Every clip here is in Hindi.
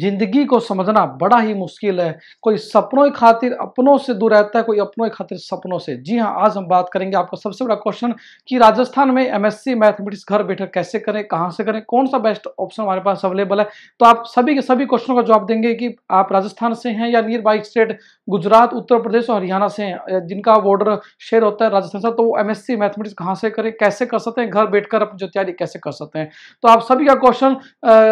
जिंदगी को समझना बड़ा ही मुश्किल है। कोई सपनों की खातिर अपनों से दूर रहता है, कोई अपनों की खातिर सपनों से। जी हाँ, आज हम बात करेंगे आपका सबसे बड़ा क्वेश्चन कि राजस्थान में एमएससी मैथमेटिक्स घर बैठे कैसे करें, कहाँ से करें, कौन सा बेस्ट ऑप्शन हमारे पास अवेलेबल है। तो आप सभी के सभी क्वेश्चनों का जवाब देंगे कि आप राजस्थान से हैं या near by state Gujarat, Uttar Pradesh और हरियाणा से हैं, जिनका बॉर्डर शेयर होता है राजस्थान से, तो वो एमएससी मैथमेटिक्स कहाँ से करें, कैसे कर सकते हैं, घर बैठकर अपनी जो तैयारी कैसे कर सकते हैं। तो आप सभी का क्वेश्चन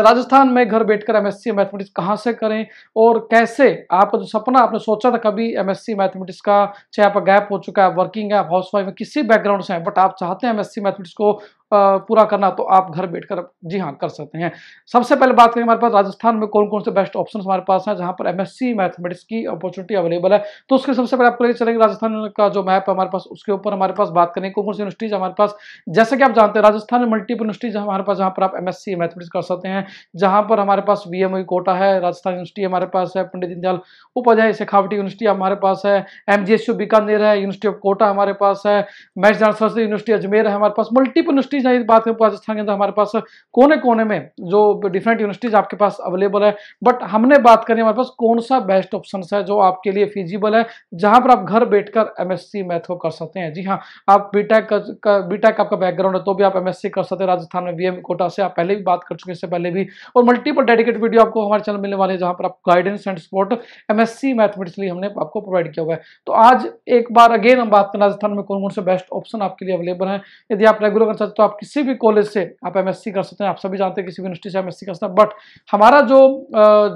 राजस्थान में घर बैठकर एमएससी मैथमेटिक्स कहाँ से करें और कैसे आपका जो सपना आपने सोचा था कभी एमएससी मैथमेटिक्स का, चाहे आपका गैप हो चुका है, वर्किंग है, हाउसवाइफ है, किसी बैकग्राउंड से है, बट आप चाहते हैं एमएससी मैथमेटिक्स को पूरा करना, तो आप घर बैठकर जी हाँ कर सकते हैं। सबसे पहले बात करें हमारे पास राजस्थान में कौन कौन से बेस्ट ऑप्शन हमारे पास हैं जहाँ पर एमएससी मैथमेटिक्स की अपॉर्चुनिटी अवेलेबल है। तो उसके सबसे पहले आपको ले चलेंगे राजस्थान का जो मैप है हमारे पास, उसके ऊपर हमारे पास बात करें कौन कौन सी यूनिवर्सिटीज हमारे पास। जैसे कि आप जानते हैं राजस्थान में मल्टीपल यूनिवर्सिटीज हमारे पास जहाँ पर आप एमएससी मैथमेटिक्स कर सकते हैं, जहाँ पर हमारे पास वीएमयू कोटा है, राजस्थान यूनिवर्सिटी हमारे पास है, पंडित दीनदयाल उपाध्याय शेखावटी यूनिवर्सिटी हमारे पास है, एमजीएसयू बीकानेर है, यूनिवर्सिटी ऑफ कोटा हमारे पास है, महराज गंगा सिंह यूनिवर्सिटी अजमेर है, हमारे पास मल्टीपल यूनिवर्सिटी। बात करें राजस्थान के अंदर हमारे पास कोने कोने में जो डिफरेंट यूनिवर्सिटीज आपके पास अवेलेबल है, बट हमने बात करी हमारे पास कौन सा बेस्ट ऑप्शन है जो आपके लिए फिजिबल है, जहां पर आप घर बैठकर एमएससी मैथ को कर सकते हैं। जी हाँ, आप बीटेक आपका बैकग्राउंड है तो भी आप एमएससी कर सकते हैं राजस्थान में वीएम कोटा से, आप पहले भी बात कर चुके हैं इससे पहले भी, और मल्टीपल डेडिकेट वीडियो आपको हमारे चैनल मिलने वाले हैं जहां पर आप guidance and support MSc mathematics लिए हमने आपको प्रोवाइड किया हुआ है। तो आज एक बार अगेन हम बात करें राजस्थान में कौन कौन से बेस्ट ऑप्शन आपके लिए अवेलेबल है। यदि आप रेगुलर कर सकते तो आप किसी भी कॉलेज से आप एमएससी कर सकते हैं, आप सभी जानते हैं किसी भी यूनिवर्सिटी से एमएससी कर सकते हैं, बट हमारा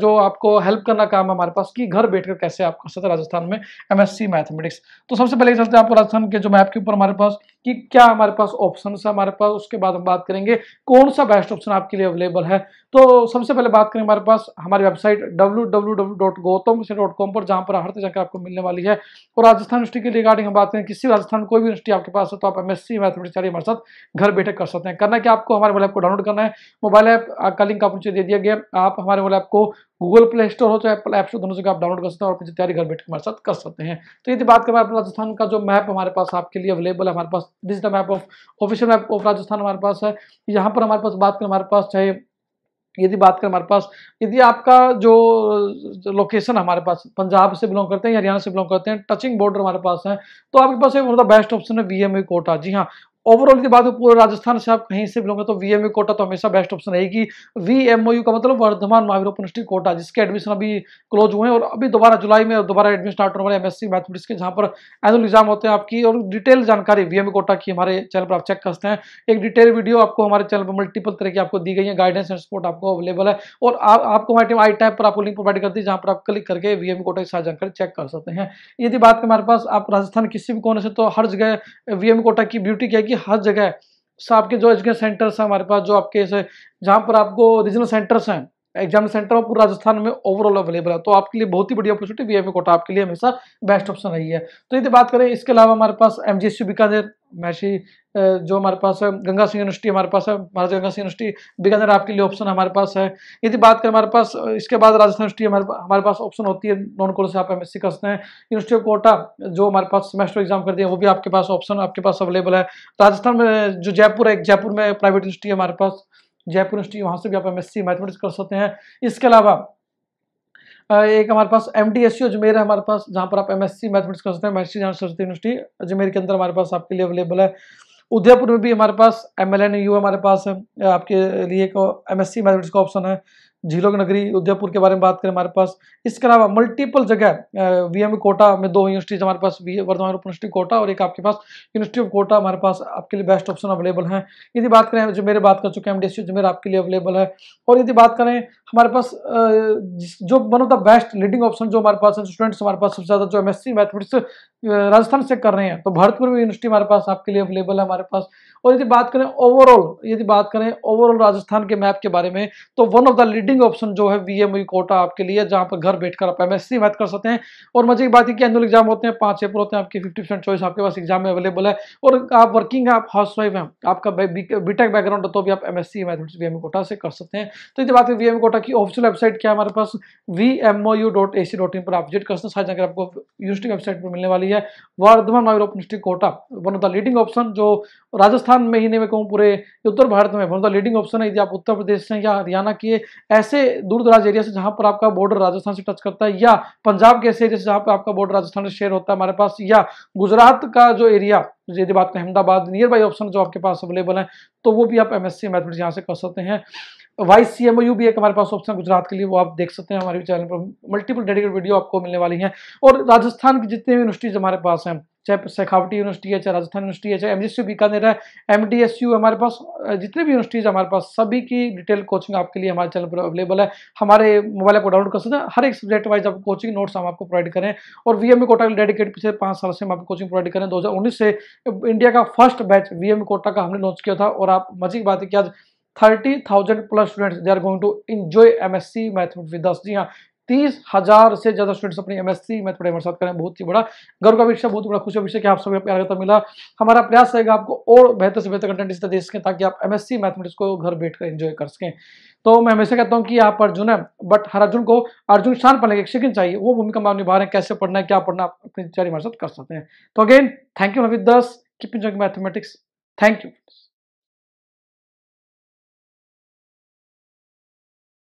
जो आपको हेल्प करना काम हमारे पास कि घर बैठकर कैसे आप कर सकते हैं राजस्थान में एमएससी मैथमेटिक्स। तो सबसे पहले चलते हैं आपको राजस्थान के जो मैप के ऊपर हमारे पास कि क्या हमारे पास ऑप्शन है हमारे पास, उसके बाद हम बात करेंगे कौन सा बेस्ट ऑप्शन आपके लिए अवेलेबल है। तो सबसे पहले बात करें हमारे पास हमारी वेबसाइट www.gautamsingla.com पर, जहाँ पर हर तरह आपको मिलने वाली है, और राजस्थान यूनिवर्सिटी के रिगार्डिंग हम बात करें किसी राजस्थान कोई भी यूनिवर्सिटी आपके पास है तो आप एमएससी मैथमेटिक्स हमारे साथ घर बैठे कर सकते हैं। करना क्या, आपको हमारे मोबाइल ऐप को डाउनलोड करना है, मोबाइल ऐप का लिंक आपको नीचे दे दिया गया, आप हमारे मोबाइल ऐप को गूगल प्ले स्टोर हो चाहे एप्पल ऐप स्टोर, दोनों जगह आप डाउनलोड कर सकते हैं और अपनी तैयारी घर बैठे हमारे साथ कर सकते हैं। तो यदि बात करें राजस्थान का जो मैप हमारे पास आपके लिए अवेलेबल है, हमारे पास digital map of official map of Rajasthan हमारे पास है, यहाँ पर हमारे पास बात करें हमारे पास चाहे यदि बात करें हमारे पास यदि आपका जो लोकेशन हमारे पास पंजाब से बिलोंग करते हैं या हरियाणा से बिलोंग करते हैं, टचिंग बॉर्डर हमारे पास है, तो आपके पास एक बेस्ट ऑप्शन है वीएमयू कोटा। जी हाँ, ओवरऑल की बात हो पूरे राजस्थान से आप कहीं से भी लोगे तो वीएमयू कोटा तो हमेशा बेस्ट ऑप्शन रहेगी। वीएमओयू का मतलब वर्धमान महावीर ओपन यूनिवर्सिटी कोटा, जिसके एडमिशन अभी क्लोज हुए हैं और अभी दोबारा जुलाई में दोबारा एडमिशन स्टार्ट होने वाले एमएससी मैथमेटिक्स के, जहाँ पर एनुअल एग्जाम होते हैं आपकी, और डिटेल जानकारी वीएमयू कोटा की हमारे चैनल पर आप चेक कर सकते हैं। एक डिटेल वीडियो आपको हमारे चैनल पर मल्टीपल तरह की आपको दी गई है, गाइडेंस एंड सपोर्ट आपको अवेलेबल है, और आपको हमारे टीम आई टैब पर आपको लिंक प्रोवाइड करती है, जहाँ पर आप क्लिक करके वीएमयू कोटा की सारी जानकारी चेक कर सकते हैं। यदि बात करें हमारे पास आप राजस्थान किसी भी कोने से तो हर जगह वीएमयू कोटा की ब्यूटी क्या है कि हर जगह आपके जो एजुकेशन सेंटर्स हैं हमारे पास, जो आपके जहाँ पर आपको रीजनल सेंटर्स हैं, एग्जाम सेंटर और पूरा राजस्थान में ओवरऑल अवेलेबल है, तो आपके लिए बहुत ही बढ़िया अपॉर्चुनिटी वीएमयू कोटा आपके लिए हमेशा बेस्ट ऑप्शन रही है। तो यदि बात करें इसके अलावा हमारे पास एमजीएसयू बीकानेर, महर्षि जो हमारे पास है, गंगा सिंह यूनिवर्सिटी हमारे पास है, महाराज गंगा सिंह यूनिवर्सिटी बीकानेर आपके लिए ऑप्शन हमारे पास है। यदि बात करें हमारे पास इसके बाद राजस्थान यूनिवर्सिटी हमारे पास ऑप्शन होती है नॉन कोर्स से आप एमएससी कर सकते हैं। यूनिवर्सिटी ऑफ कोटा जो हमारे पास सेमेस्टर एग्जाम कर दिया वो भी आपके पास ऑप्शन आपके पास अवेलेबल है। राजस्थान में जो जयपुर है, जयपुर में प्राइवेट यूनिवर्सिटी हमारे पास जयपुर यूनिवर्सिटी, वहाँ से भी आप एमएससी मैथमेटिक्स कर सकते हैं। इसके अलावा एक हमारे पास एमडीएसयू अजमेर है हमारे पास, जहाँ पर आप एमएससी मैथमेटिक्स कर सकते हैं। महर्षि गंगा सिंह यूनिवर्सिटी अजमेर के अंदर हमारे पास आपके लिए अवेलेबल है। उदयपुर में भी हमारे पास एमएलएनयू हमारे पास है आपके लिए को एमएससी मैथमेटिक्स का ऑप्शन है। झीलों की नगरी उदयपुर के बारे में बात करें हमारे पास। इसके अलावा मल्टीपल जगह वीएमयू कोटा में दो यूनिवर्सिटीज हमारे पास, वर्धमान यूनिवर्सिटी कोटा और एक आपके पास यूनिवर्सिटी ऑफ कोटा हमारे पास आपके लिए बेस्ट ऑप्शन अवेलेबल हैं। यदि बात करें जो मेरे बात कर चुके हैं एमडीएसयू जो मेरे आपके लिए अवेलेबल है, और यदि बात करें हमारे पास जो one of the best leading option जो हमारे पास है स्टूडेंट्स हमारे पास सबसे ज़्यादा जो एमएससी मैथमेटिक्स राजस्थान से कर रहे हैं तो भरतपुर यूनिवर्सिटी हमारे पास आपके लिए अवेलेबल है हमारे पास। और यदि बात करें ओवरऑल राजस्थान के मैप के बारे में तो one of the leading option जो है वीएमयू कोटा आपके लिए, जहां पर घर बैठकर आप एमएससी मैथ कर सकते हैं। और मजे की बात है कि एनुअल एग्जाम होते हैं 5 अप्रैल होते हैं, आपके 50% चॉइस आपके पास एग्जाम में अवेलेबल है, और आप वर्किंग हैं, आप हाउसवाइफ हैं, आपका बीटेक बैकग्राउंड हो तो भी आप एमएससी मैथमेटिक्स वीएमयू कोटा से कर सकते हैं। तो यदि बात है वीएमयू कोटा बाकी ऑफिशियल वेबसाइट क्या हमारे पास vmou.ac.in पर आप विजिट कर सकते हैं। साथ जाकर आपको यूनिवर्सिटी वेबसाइट पर मिलने वाली है Vardhman Mahavir open university Kota, one of the leading option जो राजस्थान में ही नहीं मैं कहूँ पूरे उत्तर भारत में one of the leading option है। यदि आप उत्तर प्रदेश से या हरियाणा के ऐसे दूर दराज एरिया से जहाँ पर आपका बॉर्डर राजस्थान से टच करता है, या पंजाब के ऐसे एरिया से जहाँ पर आपका बॉर्डर राजस्थान से शेयर होता है हमारे पास, या गुजरात का जो एरिया यदि बात करें अहमदाबाद नियर बाई ऑप्शन जो आपके पास अवेलेबल है, तो वो भी आप MSc मैथमेटिक्स यहाँ से कर सकते हैं। YCMOU भी एक हमारे पास ऑप्शन गुजरात के लिए, वो आप देख सकते हैं हमारे चैनल पर, मल्टीपल डेडिकेटेड वीडियो आपको मिलने वाली हैं। और राजस्थान की जितनी भी यूनिवर्सिटीज हमारे पास हैं, चाहे शेखावटी यूनिवर्सिटी है, चाहे राजस्थान यूनिवर्सिटी है, चाहे MGSU बीकानेर है, MDSU हमारे पास, जितने भी यूनिवर्सिटीज हमारे पास सभी की डिटेल कोचिंग आपके लिए हमारे चैनल पर अवेलेबल है। हमारे मोबाइल ऐप को डाउनलोड कर सकते हैं, हर एक सब्जेक्ट वाइज आपको कोचिंग नोट्स हम आपको प्रोवाइड करें। और VM कोटा के डेडिकेट पिछले 5 साल से हम आपको कोचिंग प्रोवाइड करें। 2019 से इंडिया का फर्स्ट बैच VM कोटा का हमने लॉन्च किया था, और आप मजे की बात है कि आज 30,000+ students they are going to enjoy MSc mathematics with us. जी हाँ, 30,000 से ज्यादा स्टूडेंट्स अपनी MSc मैथमेटिक्स हमारे साथ करें, बहुत ही बड़ा गर्व का विषय, बहुत बड़ा खुशी का विषय कि आप सभी प्यार करता मिला। हमारा प्रयास रहेगा आपको और बेहतर से बेहतर कंटेंट इस तरह दे सकें ताकि आप MSc मैथमेटिक्स को घर बैठकर एंजॉय कर सकें। तो मैं हमेशा कहता हूं कि आप अर्जुन है, बट हर अर्जुन को अर्जुन शान पढ़ने की शिक्षण चाहिए, वो भूमिका में निभा रहे हैं। कैसे पढ़ना है, क्या पढ़ना, आप अपनी तैयारी हमारे साथ कर सकते हैं। तो again thank you with us, keep enjoying mathematics, thank you.